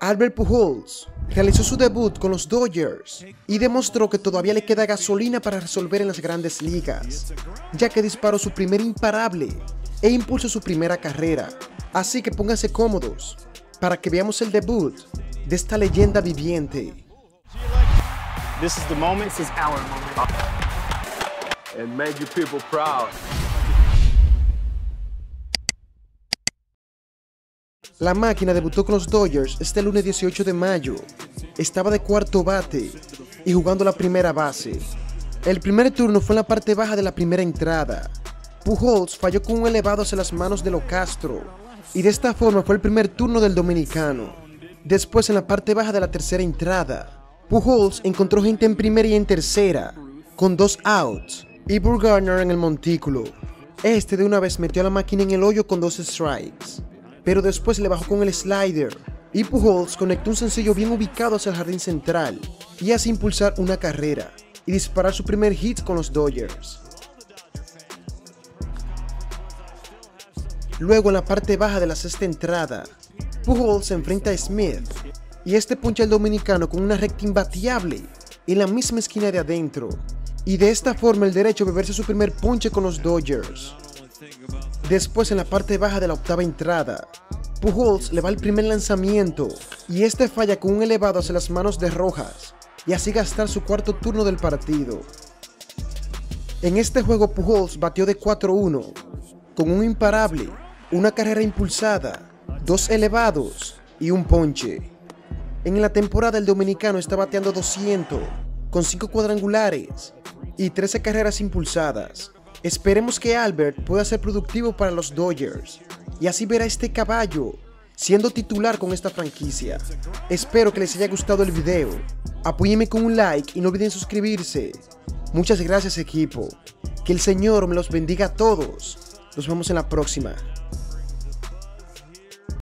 Albert Pujols realizó su debut con los Dodgers y demostró que todavía le queda gasolina para resolver en las grandes ligas, ya que disparó su primer imparable e impulsó su primera carrera. Así que pónganse cómodos para que veamos el debut de esta leyenda viviente. This is the moment, this is our moment. And make your people proud. La máquina debutó con los Dodgers este lunes 18 de mayo. Estaba de cuarto bate y jugando la primera base. El primer turno fue en la parte baja de la primera entrada. Pujols falló con un elevado hacia las manos de Lo Castro y de esta forma fue el primer turno del dominicano. Después, en la parte baja de la tercera entrada, Pujols encontró gente en primera y en tercera con 2 outs y Burgarner en el montículo. Este de una vez metió a la máquina en el hoyo con 2 strikes. Pero después le bajó con el slider y Pujols conectó un sencillo bien ubicado hacia el jardín central y así impulsar una carrera y disparar su primer hit con los Dodgers. Luego, en la parte baja de la sexta entrada, Pujols se enfrenta a Smith y este puncha al dominicano con una recta imbateable en la misma esquina de adentro y de esta forma el derecho beberse su primer ponche con los Dodgers. Después, en la parte baja de la octava entrada, Pujols le va el primer lanzamiento y este falla con un elevado hacia las manos de Rojas y así gastar su cuarto turno del partido. En este juego Pujols batió de 4-1 con un imparable, una carrera impulsada, 2 elevados y un ponche. En la temporada el dominicano está bateando 200 con 5 cuadrangulares y 13 carreras impulsadas. Esperemos que Albert pueda ser productivo para los Dodgers y así ver a este caballo siendo titular con esta franquicia. Espero que les haya gustado el video, apóyenme con un like y no olviden suscribirse. Muchas gracias, equipo, que el Señor me los bendiga a todos, nos vemos en la próxima.